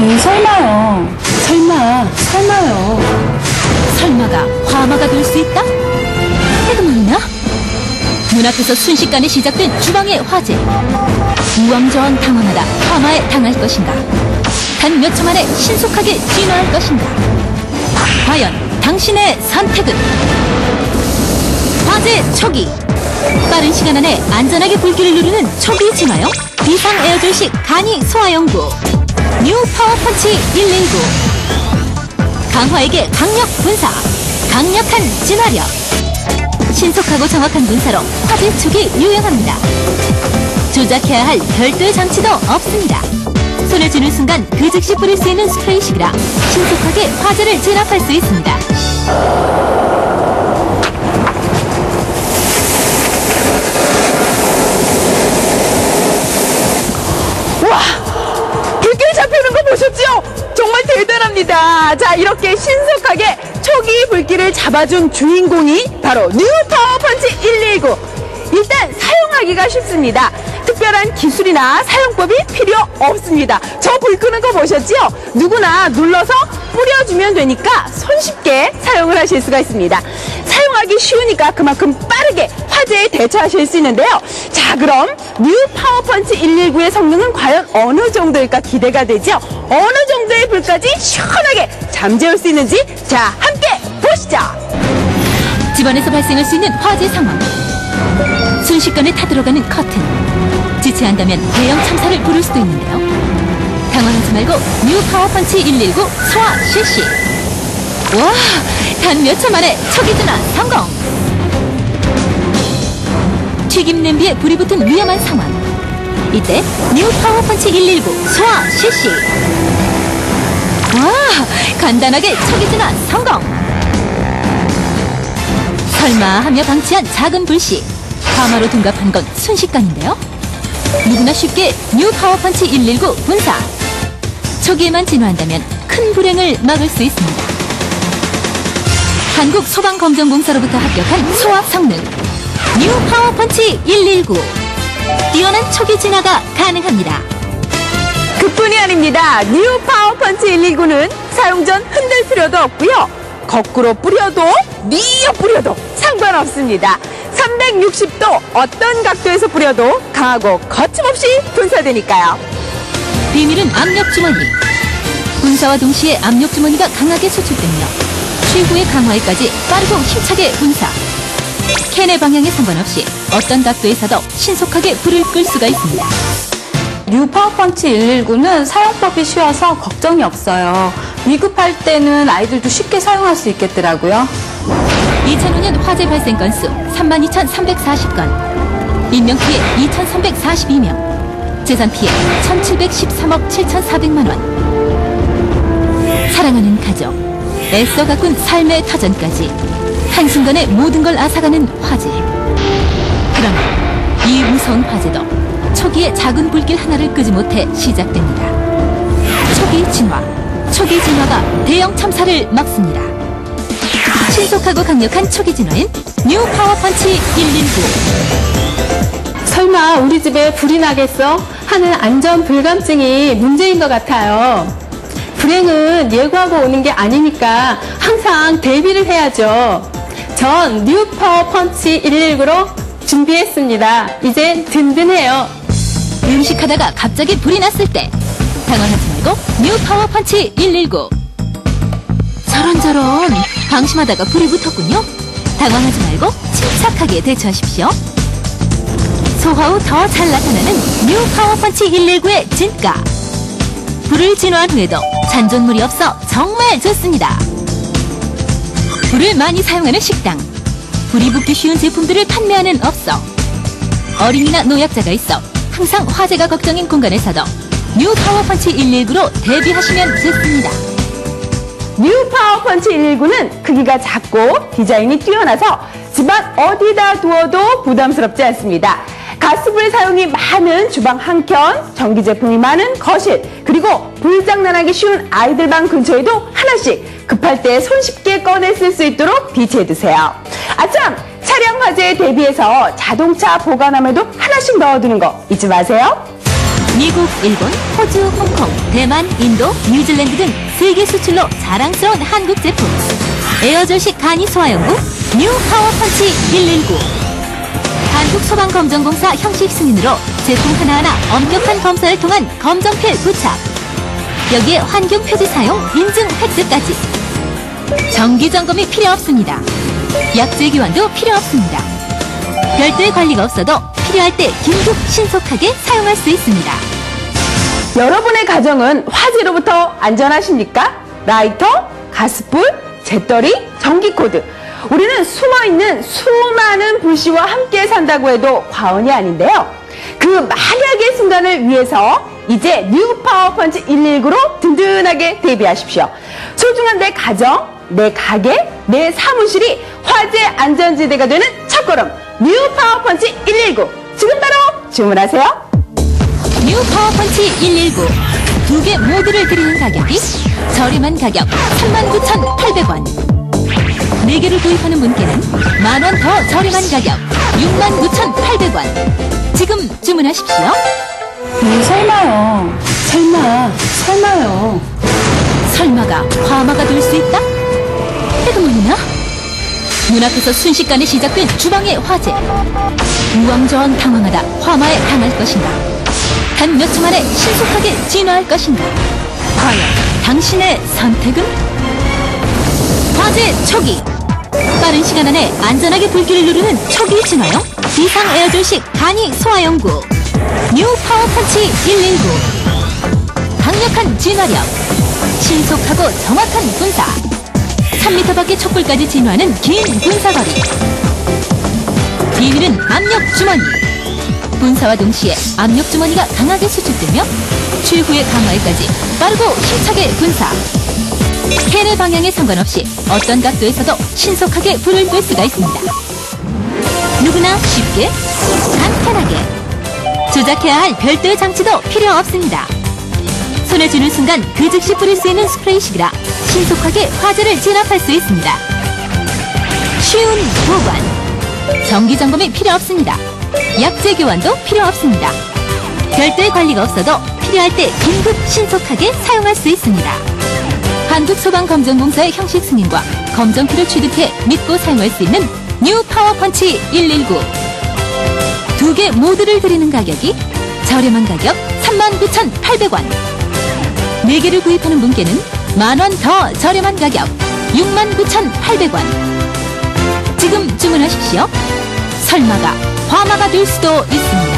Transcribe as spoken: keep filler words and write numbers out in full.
에이, 설마요. 설마, 설마요. 설마가 화마가 될 수 있다? 해금이나? 눈앞에서 순식간에 시작된 주방의 화재. 우왕좌왕 당황하다 화마에 당할 것인가? 단 몇 초 만에 신속하게 진화할 것인가? 과연 당신의 선택은? 화재 초기. 빠른 시간 안에 안전하게 불길을 누르는 초기 진화용 비상 에어졸식 간이 소화연구 뉴 파워펀치 백십구. 강화에게 강력 분사, 강력한 진화력. 신속하고 정확한 분사로 화재 초기 유용합니다. 조작해야 할 별도의 장치도 없습니다. 손에 쥐는 순간 그 즉시 뿌릴 수 있는 스프레이식이라 신속하게 화재를 진압할 수 있습니다. 보셨죠? 정말 대단합니다. 자, 이렇게 신속하게 초기 불길을 잡아준 주인공이 바로 뉴 파워펀치 백십구. 일단 사용하기가 쉽습니다. 특별한 기술이나 사용법이 필요 없습니다. 저 불 끄는 거 보셨지요? 누구나 눌러서 뿌려주면 되니까 손쉽게 사용을 하실 수가 있습니다. 사용하기 쉬우니까 그만큼 빠르게 화재에 대처하실 수 있는데요. 자, 그럼 뉴 파워펀치 백십구의 성능은 과연 어느 정도일까 기대가 되죠? 어느 정도의 불까지 시원하게 잠재울 수 있는지 자, 함께 보시죠. 집안에서 발생할 수 있는 화재 상황. 순식간에 타들어가는 커튼. 지체한다면 대형 참사를 부를 수도 있는데요. 당황하지 말고 뉴 파워펀치 백십구 소화 실시. 와, 단 몇 초 만에 초기 진화 성공. 튀김 냄비에 불이 붙은 위험한 상황. 이때 뉴 파워펀치 백십구 소화 실시. 와, 간단하게 초기 진화 성공. 설마 하며 방치한 작은 불씨. 화마로 둔갑한 건 순식간인데요. 누구나 쉽게 뉴 파워펀치 백십구 분사. 초기에만 진화한다면 큰 불행을 막을 수 있습니다. 한국소방검정공사로부터 합격한 소화 성능 뉴 파워펀치 백십구. 뛰어난 초기 진화가 가능합니다. 그뿐이 아닙니다. 뉴 파워펀치 백십구는 사용 전 흔들 필요도 없고요. 거꾸로 뿌려도 미어 뿌려도 상관없습니다. 삼백육십 도 어떤 각도에서 뿌려도 강하고 거침없이 분사되니까요. 비밀은 압력주머니. 분사와 동시에 압력주머니가 강하게 수축되며 최후의 강화에까지 빠르고 힘차게 분사. 캔의 방향에 상관없이 어떤 각도에서도 신속하게 불을 끌 수가 있습니다. 뉴 파워펀치 백십구는 사용법이 쉬워서 걱정이 없어요. 위급할 때는 아이들도 쉽게 사용할 수 있겠더라고요. 이천오 년 화재 발생 건수 삼만 이천삼백사십 건, 인명피해 이천삼백사십이 명, 재산피해 천칠백십삼억 칠천사백만 원. 사랑하는 가족, 애써 가꾼 삶의 터전까지 한순간에 모든 걸 앗아가는 화재. 그러나 이 무서운 화재도 초기에 작은 불길 하나를 끄지 못해 시작됩니다. 초기 진화, 초기 진화가 대형 참사를 막습니다. 신속하고 강력한 초기 진화인 뉴 파워펀치 백십구. 설마 우리 집에 불이 나겠어? 하는 안전 불감증이 문제인 것 같아요. 불행은 예고하고 오는 게 아니니까 항상 대비를 해야죠. 전 뉴 파워펀치 백십구로 준비했습니다. 이젠 든든해요. 음식하다가 갑자기 불이 났을 때 당황하지 말고 뉴 파워펀치 백십구. 저런저런 방심하다가 불이 붙었군요. 당황하지 말고 침착하게 대처하십시오. 소화 후 더 잘 나타나는 뉴 파워펀치 백십구의 진가. 불을 진화한 후에도 잔존물이 없어 정말 좋습니다. 불을 많이 사용하는 식당. 불이 붙기 쉬운 제품들을 판매하는 업소. 어린이나 노약자가 있어 항상 화재가 걱정인 공간에서도 뉴 파워펀치 백십구로 대비하시면 좋습니다. 뉴 파워펀치 백십구는 크기가 작고 디자인이 뛰어나서 집안 어디다 두어도 부담스럽지 않습니다. 가스불 사용이 많은 주방 한켠, 전기 제품이 많은 거실, 그리고 불장난하기 쉬운 아이들 방 근처에도 하나씩 급할 때 손쉽게 꺼내 쓸 수 있도록 비치해두세요. 아참! 차량 화재에 대비해서 자동차 보관함에도 하나씩 넣어두는 거 잊지 마세요. 뉴 미국, 일본, 호주, 홍콩, 대만, 인도, 뉴질랜드 등 세계 수출로 자랑스러운 한국 제품. 에어졸식 간이 소화연구 뉴 파워펀치 일일구. 한국소방검정공사 형식 승인으로 제품 하나하나 엄격한 검사를 통한 검정필 부착. 여기에 환경 표지 사용, 인증 획득까지. 정기 점검이 필요 없습니다. 약제 교환도 필요 없습니다. 별도의 관리가 없어도 필요할 때 긴급 신속하게 사용할 수 있습니다. 여러분의 가정은 화재로부터 안전하십니까? 라이터, 가스불, 재떨이, 전기코드. 우리는 숨어있는 수많은 불씨와 함께 산다고 해도 과언이 아닌데요. 그 만약의 순간을 위해서 이제 뉴 파워펀치 일일구로 든든하게 대비하십시오. 소중한 내 가정, 내 가게, 내 사무실이 화재 안전지대가 되는 첫걸음. 뉴 파워펀치 일일구. 지금 바로 주문하세요. 뉴 파워펀치 일일구. 두 개 모두를 드리는 가격이 저렴한 가격 삼만 구천 팔백 원. 네 개를 구입하는 분께는 만 원 더 저렴한 가격 육만 구천 팔백 원. 지금 주문하십시오. 음, 설마요. 설마. 설마요. 설마가 화마가 될 수 있다? 해금문이나? 눈앞에서 순식간에 시작된 주방의 화재. 우왕좌왕 당황하다 화마에 당할 것인가? 단 몇 초 만에 신속하게 진화할 것인가? 과연 당신의 선택은? 화재 초기. 빠른 시간 안에 안전하게 불길을 누르는 초기 진화용 비상 에어졸식 간이 소화연구 뉴 파워펀치 일일구. 강력한 진화력, 신속하고 정확한 분사, 삼 미터 밖의 촛불까지 진화하는 긴 분사거리. 이 위는 압력주머니. 분사와 동시에 압력주머니가 강하게 수축되며 최후의 강화에까지 빠르고 힘차게 분사. 캔의 방향에 상관없이 어떤 각도에서도 신속하게 불을 뺄 수가 있습니다. 누구나 쉽게, 간편하게. 조작해야 할 별도의 장치도 필요 없습니다. 손에 쥐는 순간 그 즉시 뿌릴 수 있는 스프레이식이라 신속하게 화재를 진압할 수 있습니다. 쉬운 보관. 정기 점검이 필요 없습니다. 약제 교환도 필요 없습니다. 별도의 관리가 없어도 필요할 때 긴급 신속하게 사용할 수 있습니다. 한국소방검정공사의 형식 승인과 검정표를 취득해 믿고 사용할 수 있는 뉴 파워펀치 일일구. 두 개 모두를 드리는 가격이 저렴한 가격 삼만 구천 팔백 원. 네 개를 구입하는 분께는 만 원 더 저렴한 가격 육만 구천 팔백 원. 지금 주문하십시오. 설마가 화마가 될 수도 있습니다.